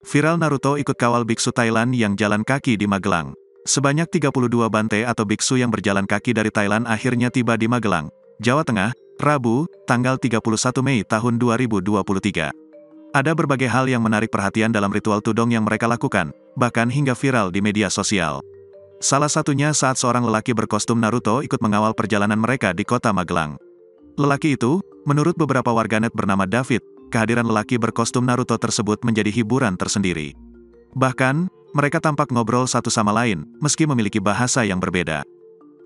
Viral Naruto ikut kawal biksu Thailand yang jalan kaki di Magelang. Sebanyak 32 bante atau biksu yang berjalan kaki dari Thailand akhirnya tiba di Magelang, Jawa Tengah, Rabu, tanggal 31 Mei tahun 2023. Ada berbagai hal yang menarik perhatian dalam ritual tudong yang mereka lakukan, bahkan hingga viral di media sosial. Salah satunya saat seorang lelaki berkostum Naruto ikut mengawal perjalanan mereka di kota Magelang. Lelaki itu, menurut beberapa warganet bernama David, kehadiran lelaki berkostum Naruto tersebut menjadi hiburan tersendiri. Bahkan, mereka tampak ngobrol satu sama lain, meski memiliki bahasa yang berbeda.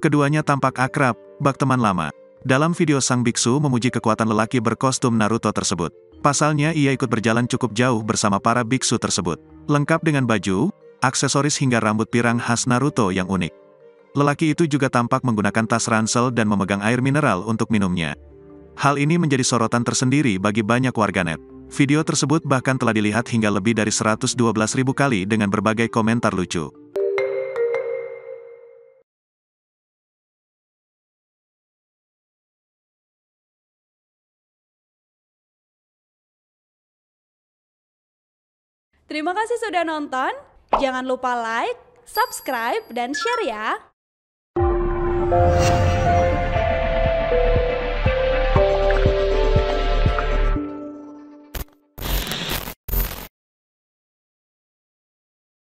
Keduanya tampak akrab, bak teman lama. Dalam video sang biksu memuji kekuatan lelaki berkostum Naruto tersebut. Pasalnya ia ikut berjalan cukup jauh bersama para biksu tersebut, lengkap dengan baju, aksesoris hingga rambut pirang khas Naruto yang unik. Lelaki itu juga tampak menggunakan tas ransel dan memegang air mineral untuk minumnya. Hal ini menjadi sorotan tersendiri bagi banyak warganet. Video tersebut bahkan telah dilihat hingga lebih dari 112.000 kali dengan berbagai komentar lucu. Terima kasih sudah nonton. Jangan lupa like, subscribe, dan share ya!